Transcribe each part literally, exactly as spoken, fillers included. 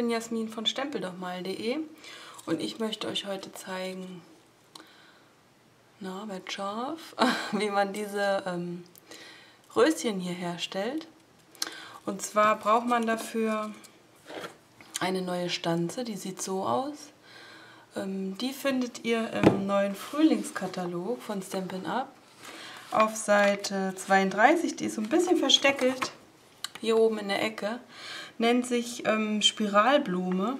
bin Jasmin von stempel doch mal punkt de und ich möchte euch heute zeigen, na, wird scharf, wie man diese ähm, Röschen hier herstellt. Und zwar braucht man dafür eine neue Stanze, die sieht so aus. Ähm, die findet ihr im neuen Frühlingskatalog von Stampin' Up! Auf Seite zweiunddreißig, die ist so ein bisschen versteckelt, hier oben in der Ecke, nennt sich ähm, Spiralblume.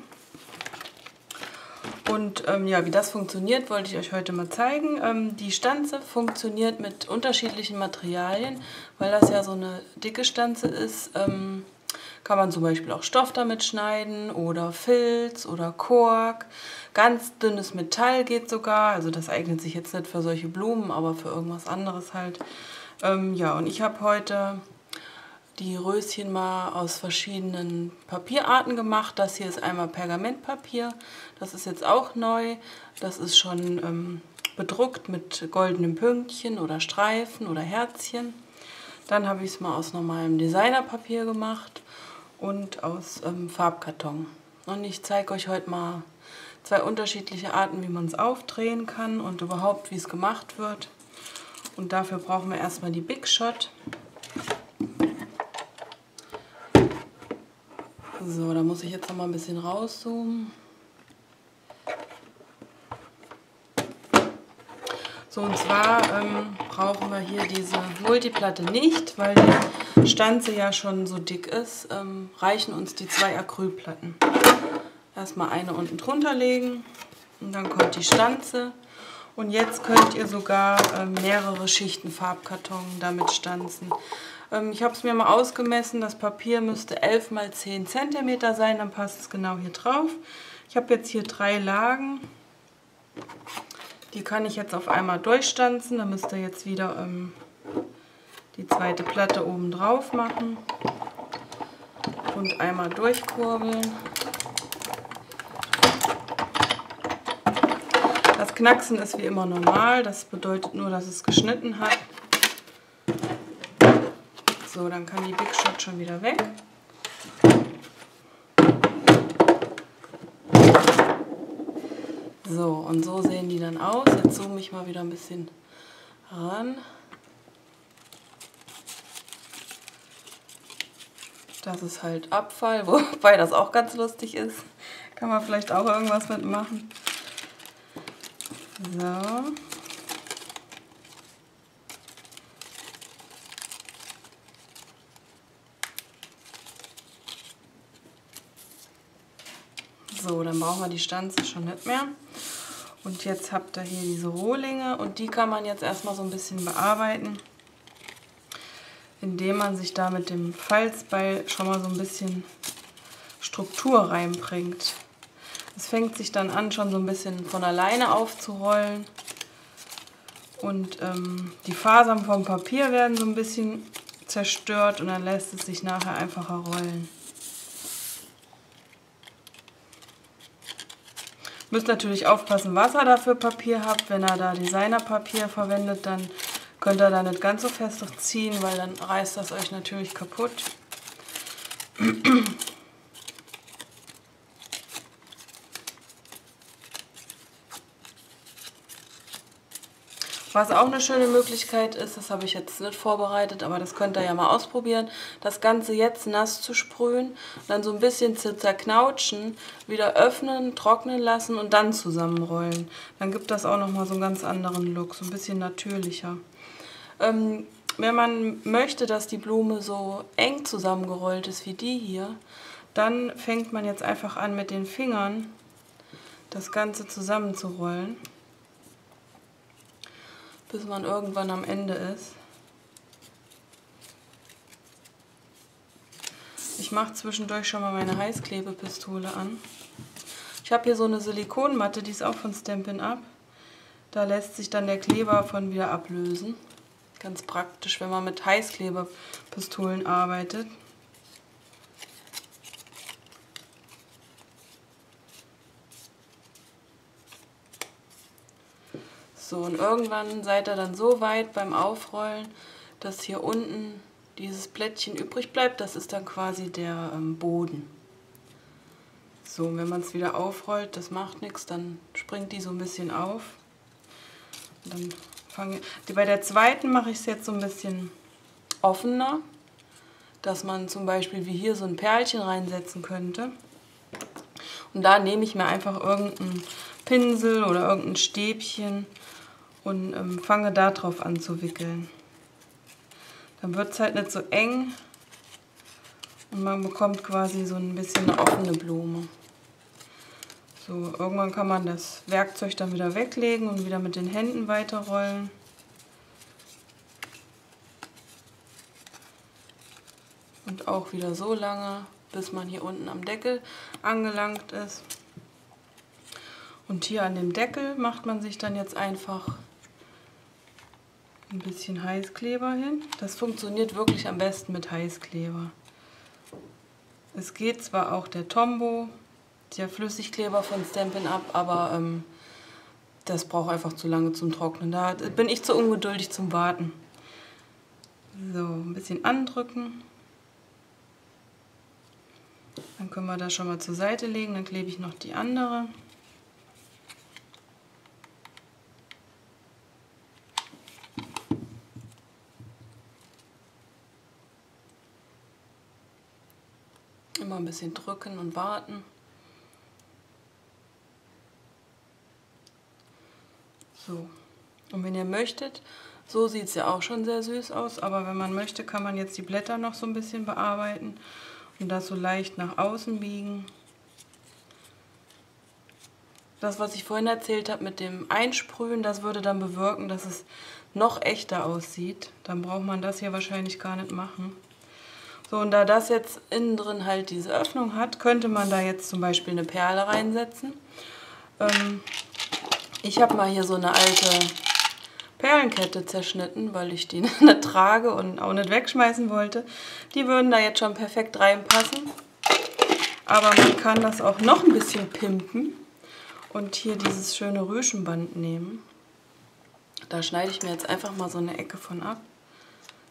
Und ähm, ja, wie das funktioniert, wollte ich euch heute mal zeigen. Ähm, die Stanze funktioniert mit unterschiedlichen Materialien, weil das ja so eine dicke Stanze ist. Ähm, kann man zum Beispiel auch Stoff damit schneiden oder Filz oder Kork. Ganz dünnes Metall geht sogar, also das eignet sich jetzt nicht für solche Blumen, aber für irgendwas anderes halt. Ähm, ja, und ich habe heute die Röschen mal aus verschiedenen Papierarten gemacht. Das hier ist einmal Pergamentpapier, das ist jetzt auch neu. Das ist schon ähm, bedruckt mit goldenem Pünktchen oder Streifen oder Herzchen. Dann habe ich es mal aus normalem Designerpapier gemacht und aus ähm, Farbkarton. Und ich zeige euch heute mal zwei unterschiedliche Arten, wie man es aufdrehen kann und überhaupt, wie es gemacht wird. Und dafür brauchen wir erstmal die Big Shot. So, da muss ich jetzt noch mal ein bisschen rauszoomen. So, und zwar ähm, brauchen wir hier diese Multiplatte nicht, weil die Stanze ja schon so dick ist, ähm, reichen uns die zwei Acrylplatten. Erstmal eine unten drunter legen und dann kommt die Stanze. Und jetzt könnt ihr sogar ähm, mehrere Schichten Farbkarton damit stanzen. Ähm, ich habe es mir mal ausgemessen, das Papier müsste elf mal zehn Zentimeter sein, dann passt es genau hier drauf. Ich habe jetzt hier drei Lagen, die kann ich jetzt auf einmal durchstanzen, dann müsst ihr jetzt wieder ähm, die zweite Platte oben drauf machen und einmal durchkurbeln. Das Knacksen ist wie immer normal, das bedeutet nur, dass es geschnitten hat. So, dann kann die Big Shot schon wieder weg. So, und so sehen die dann aus. Jetzt zoome ich mal wieder ein bisschen ran. Das ist halt Abfall, wobei das auch ganz lustig ist. Kann man vielleicht auch irgendwas mitmachen. So. So, dann brauchen wir die Stanze schon nicht mehr. Und jetzt habt ihr hier diese Rohlinge und die kann man jetzt erstmal so ein bisschen bearbeiten, indem man sich da mit dem Falzbeil schon mal so ein bisschen Struktur reinbringt. Es fängt sich dann an, schon so ein bisschen von alleine aufzurollen und ähm, die Fasern vom Papier werden so ein bisschen zerstört und dann lässt es sich nachher einfacher rollen. Müsst natürlich aufpassen, was ihr da für Papier habt. Wenn ihr da Designerpapier verwendet, dann könnt ihr da nicht ganz so fest ziehen, weil dann reißt das euch natürlich kaputt. Was auch eine schöne Möglichkeit ist, das habe ich jetzt nicht vorbereitet, aber das könnt ihr ja mal ausprobieren, das Ganze jetzt nass zu sprühen, dann so ein bisschen zu zerknautschen, wieder öffnen, trocknen lassen und dann zusammenrollen. Dann gibt das auch nochmal so einen ganz anderen Look, so ein bisschen natürlicher. Ähm, wenn man möchte, dass die Blume so eng zusammengerollt ist wie die hier, dann fängt man jetzt einfach an, mit den Fingern das Ganze zusammenzurollen, bis man irgendwann am Ende ist. Ich mache zwischendurch schon mal meine Heißklebepistole an. Ich habe hier so eine Silikonmatte, die ist auch von Stampin' Up. Da lässt sich dann der Kleber von wieder ablösen. Ganz praktisch, wenn man mit Heißklebepistolen arbeitet. So, und irgendwann seid ihr dann so weit beim Aufrollen, dass hier unten dieses Plättchen übrig bleibt. Das ist dann quasi der ähm, Boden. So, und wenn man es wieder aufrollt, das macht nichts, dann springt die so ein bisschen auf. Und dann fange ich, bei der zweiten mache ich es jetzt so ein bisschen offener, dass man zum Beispiel wie hier so ein Perlchen reinsetzen könnte. Und da nehme ich mir einfach irgendeinen Pinsel oder irgendein Stäbchen und ähm, fange da drauf an zu wickeln. Dann wird es halt nicht so eng und man bekommt quasi so ein bisschen eine offene Blume. So, irgendwann kann man das Werkzeug dann wieder weglegen und wieder mit den Händen weiterrollen. Und auch wieder so lange, bis man hier unten am Deckel angelangt ist. Und hier an dem Deckel macht man sich dann jetzt einfach ein bisschen Heißkleber hin. Das funktioniert wirklich am besten mit Heißkleber. Es geht zwar auch der Tombow, der Flüssigkleber von Stampin' Up!, aber ähm, das braucht einfach zu lange zum Trocknen. Da bin ich zu ungeduldig zum Warten. So, ein bisschen andrücken. Dann können wir das schon mal zur Seite legen, dann klebe ich noch die andere. Immer ein bisschen drücken und warten. So, und wenn ihr möchtet, so sieht es ja auch schon sehr süß aus, aber wenn man möchte, kann man jetzt die Blätter noch so ein bisschen bearbeiten. Und das so leicht nach außen biegen. Das, was ich vorhin erzählt habe mit dem Einsprühen, das würde dann bewirken, dass es noch echter aussieht. Dann braucht man das hier wahrscheinlich gar nicht machen. So, und da das jetzt innen drin halt diese Öffnung hat, könnte man da jetzt zum Beispiel eine Perle reinsetzen. Ähm, ich habe mal hier so eine alte Perlenkette zerschnitten, weil ich die nicht trage und auch nicht wegschmeißen wollte. Die würden da jetzt schon perfekt reinpassen. Aber man kann das auch noch ein bisschen pimpen und hier dieses schöne Rüschenband nehmen. Da schneide ich mir jetzt einfach mal so eine Ecke von ab.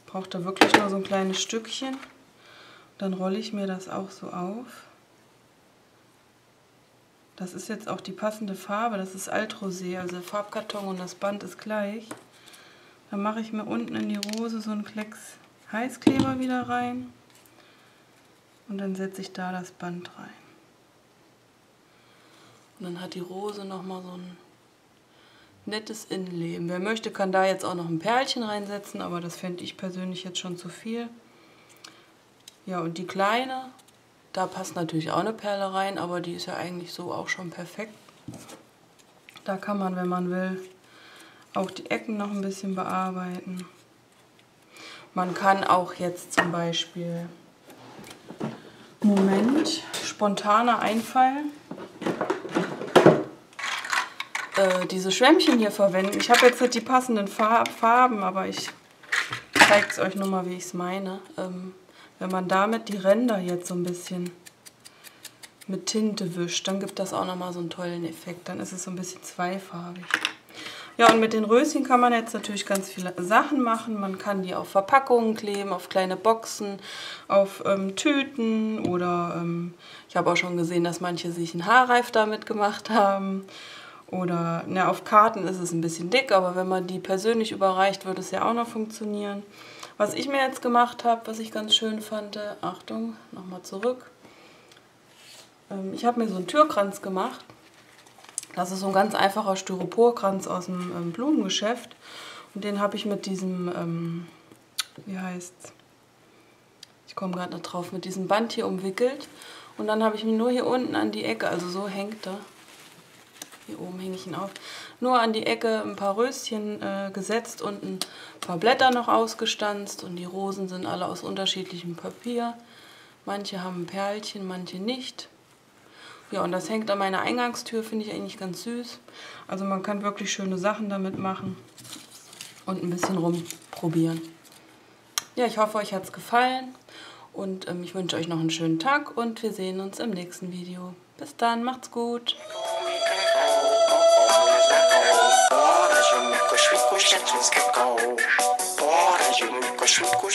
Braucht da wirklich nur so ein kleines Stückchen. Dann rolle ich mir das auch so auf. Das ist jetzt auch die passende Farbe, das ist Altrosé, also der Farbkarton und das Band ist gleich. Dann mache ich mir unten in die Rose so einen Klecks Heißkleber wieder rein und dann setze ich da das Band rein. Und dann hat die Rose nochmal so ein nettes Innenleben. Wer möchte, kann da jetzt auch noch ein Perlchen reinsetzen, aber das fände ich persönlich jetzt schon zu viel. Ja, und die kleine... Da passt natürlich auch eine Perle rein, aber die ist ja eigentlich so auch schon perfekt. Da kann man, wenn man will, auch die Ecken noch ein bisschen bearbeiten. Man kann auch jetzt zum Beispiel, Moment, spontaner Einfall, äh, diese Schwämmchen hier verwenden. Ich habe jetzt nicht die passenden Farben, aber ich zeige es euch nochmal, wie ich es meine. Ähm, Wenn man damit die Ränder jetzt so ein bisschen mit Tinte wischt, dann gibt das auch nochmal so einen tollen Effekt. Dann ist es so ein bisschen zweifarbig. Ja, und mit den Röschen kann man jetzt natürlich ganz viele Sachen machen. Man kann die auf Verpackungen kleben, auf kleine Boxen, auf ähm, Tüten oder ähm, ich habe auch schon gesehen, dass manche sich einen Haarreif damit gemacht haben. Oder na, auf Karten ist es ein bisschen dick, aber wenn man die persönlich überreicht, würde es ja auch noch funktionieren. Was ich mir jetzt gemacht habe, was ich ganz schön fand, Achtung, nochmal zurück. Ich habe mir so einen Türkranz gemacht. Das ist so ein ganz einfacher Styroporkranz aus dem Blumengeschäft. Und den habe ich mit diesem, wie heißt's? Ich komme gerade noch drauf, mit diesem Band hier umwickelt. Und dann habe ich ihn nur hier unten an die Ecke, also so hängt er. Hier oben hänge ich ihn auf, nur an die Ecke ein paar Röschen äh, gesetzt und ein paar Blätter noch ausgestanzt. Und die Rosen sind alle aus unterschiedlichem Papier. Manche haben ein Perlchen, manche nicht. Ja, und das hängt an meiner Eingangstür, finde ich eigentlich ganz süß. Also man kann wirklich schöne Sachen damit machen und ein bisschen rumprobieren. Ja, ich hoffe, euch hat es gefallen und ähm, ich wünsche euch noch einen schönen Tag und wir sehen uns im nächsten Video. Bis dann, macht's gut! Bora, Juninho, com as ficos